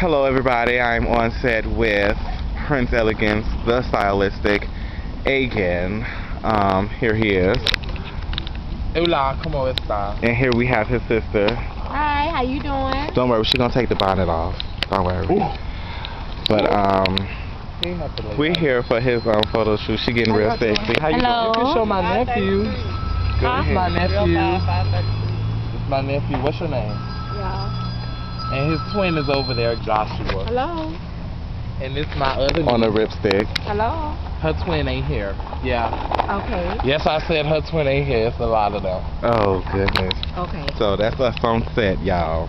Hello everybody, I'm on set with Prince Elegance, The Stylistic, again. Here he is. Hola, ¿cómo está? And here we have his sister. Hi, how you doing? Don't worry, she's going to take the bonnet off. Don't worry. Ooh. But we're here for his photo shoot. She's getting real sexy. How you doing? You can show my nephew. It's my nephew. What's your name? Yeah. And his twin is over there, Joshua. Hello. And it's my other on a lipstick. Hello. Her twin ain't here. Yeah. Okay. Yes, I said her twin ain't here. It's a lot of them. Oh, goodness. Okay. So that's us on set, y'all.